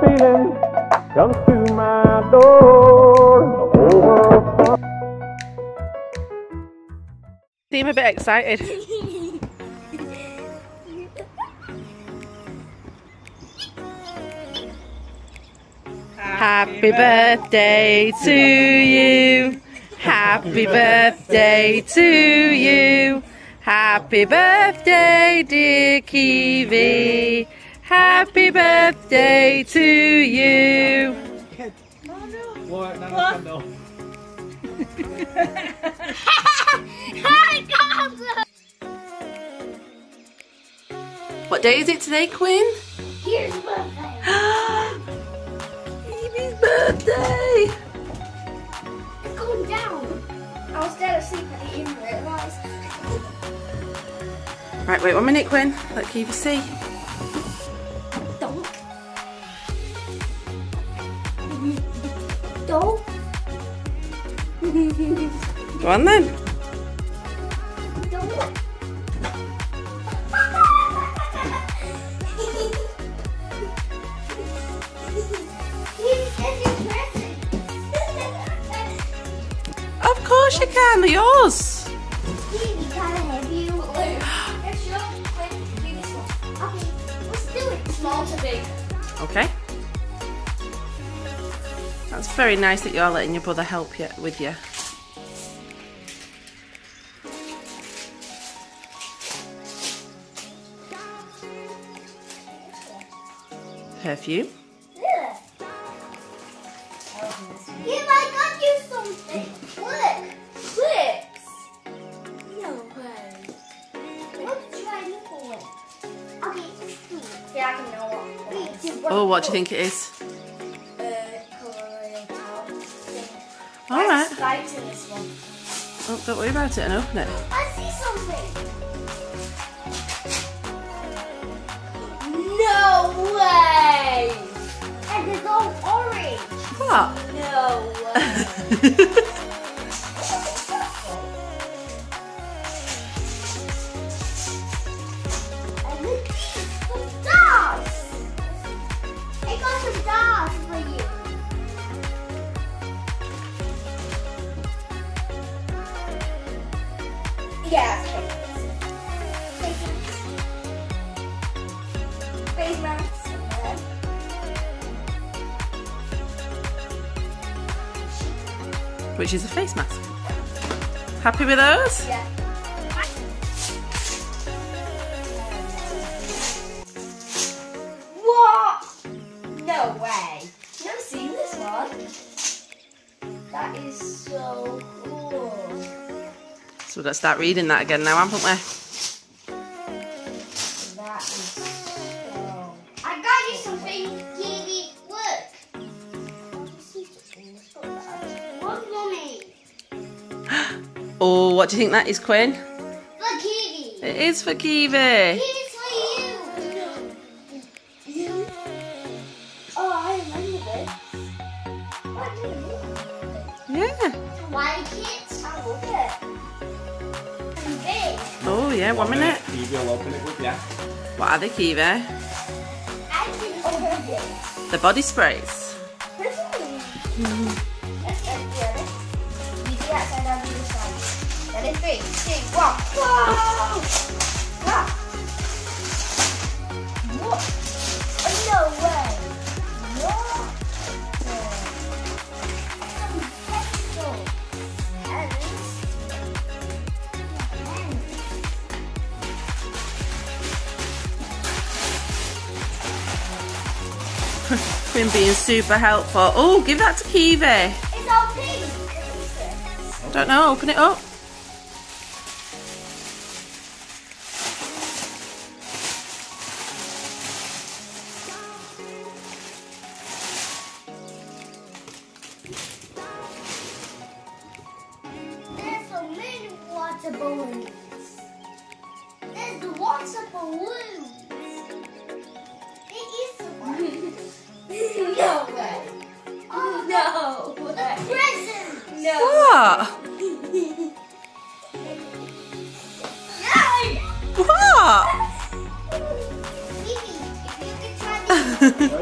feeling comes to my door. The whole world. Seem a bit excited. Happy birthday to you. Happy birthday to you. Happy birthday, dear Kiwi. Happy birthday to you. Oh, no. What day is it today, Quinn? Kiwi's birthday. Kiwi's birthday. It's gone down. I was dead asleep at the end of it. Right, wait 1 minute, Quinn. Let Kiwi see. Donk. Donk. Go on then. Donk. Of course you can, they're yours. Okay. That's very nice that you're letting your brother help you with you. Perfume. Yeah. If I got you something, look, lips. No way. What did you try for it? Okay, yeah, I can know. Oh, what do you think it is? Alright. Oh, don't worry about it and open it. I see something. No way! And it's all orange. What? No way. And look, some dolls. I got some dolls for you. Yeah. Face masks. Which is a face mask. Happy with those? Yeah. So we've got to start reading that again now, haven't we? That is so... I got you something, Kiwi. Look. What, Mummy? Oh, what do you think that is, Quinn? For Kiwi. It is for Kiwi. Kiwi's for you. Oh, I remember this. What do you mean? Yeah. Why kids? I love it. Oh yeah, 1 minute. Kiwi, I'll open it with you. What are they, Kiwi? I can open it. The body sprays. Let's get it together. You do that side, I'll do this side. Ready? 3, 2, 1. Whoa! Wow. What? No way. What? Quinn being super helpful. Oh, give that to Kiwi. It's all pink. Don't know, open it up. There's so many water balloons. There's water balloons. What? What? What is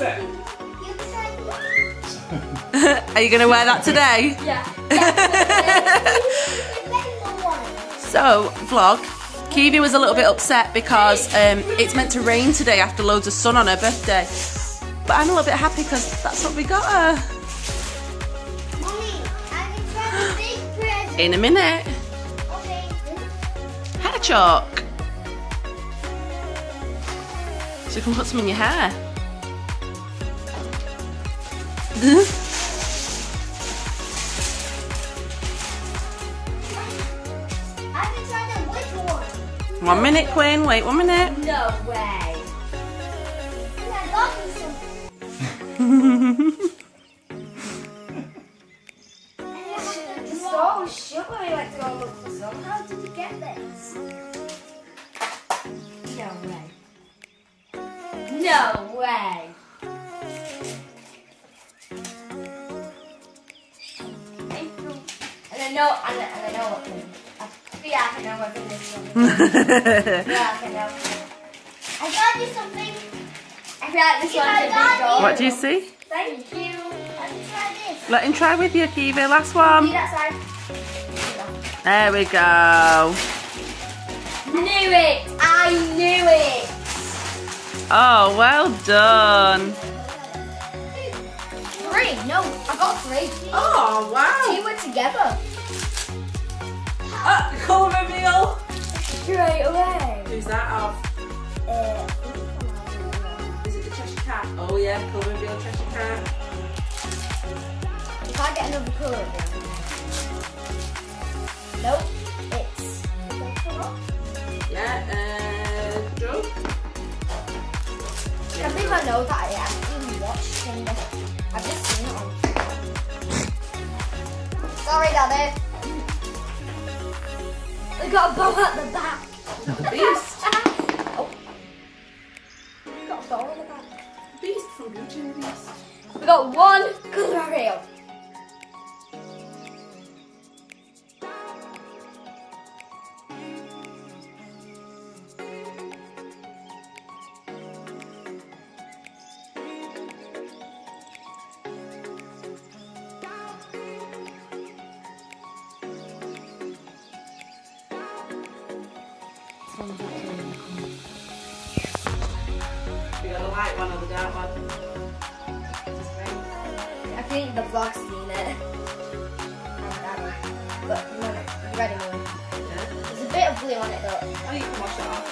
it? Are you going to wear that today? Yeah. So, vlog. Kiwi was a little bit upset because it's meant to rain today after loads of sun on her birthday. But I'm a little bit happy because that's what we got her. Mommy, I'm going to try the big present. In a minute. Okay. Hair chalk. So you can put some in your hair. I can try the white one. 1 minute, Quinn. Wait 1 minute. No way. It's so sugary, like all of the sun. How did you get this? No way. No way. And I know what thing. Yeah, I know what thing this is. Yeah, I know. I got you something. I got this one. What do you see? Thank you. Let me try this. Let him try with you, Kiwi. Last one. See that side? There we go. I knew it. I knew it. Oh, well done. 3? No, I got 3. Oh, wow. 2 were together. Colour reveal. Straight away. Who's that of? Is it the Cheshire Cat? Oh, yeah, colour reveal, Cheshire Cat. If I get another colour reveal. Nope, it's... Yeah, Joe? I think I know that I haven't even watched it. I've just seen it on TV. Sorry, Daddy. We got a bow at the back. The Beast. Oh. We got a bow at the back. Beast from Glitchy Beast. We got 1 colour reel. We got the light one or the dark one? I think the vlog's seen it. But you ready, Mum? Yeah. There's a bit of blue on it though. Oh, you can wash it off.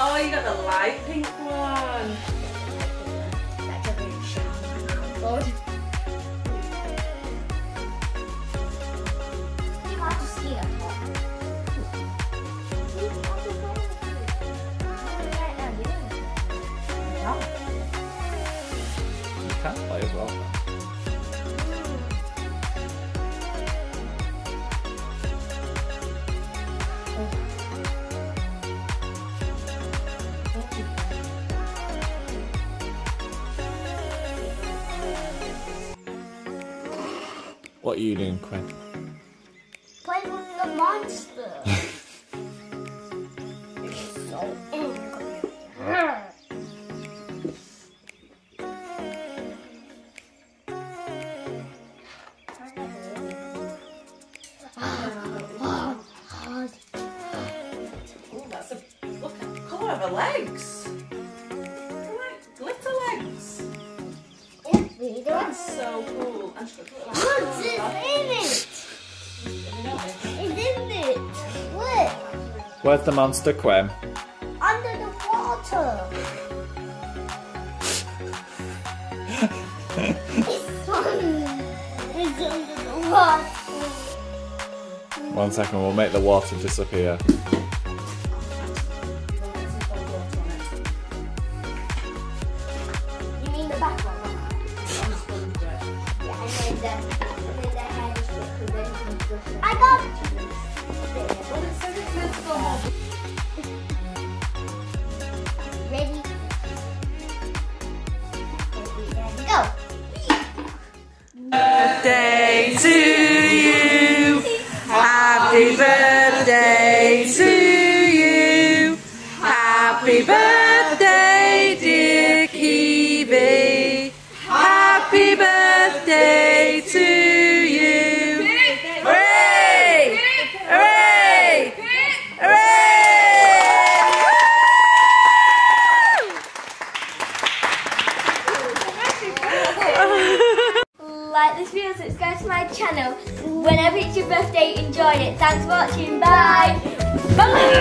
Oh, you got the light pink one. That's a really shiny one. You have to see that. Can play as well. What are you doing, Quinn? Playing with the monster. It's so angry. Legs. Glitter legs. That's so cool. And she's got like what's in it? It's in it. Look. Where's the monster, Quinn? Under the water. It's under the water. 1 second, we'll make the water disappear. I got it. Ready? Go. Birthday to you. Happy birthday to you. Happy birthday, dear Kiwi. Happy birthday. enjoyed it. Thanks for watching. Bye. Bye.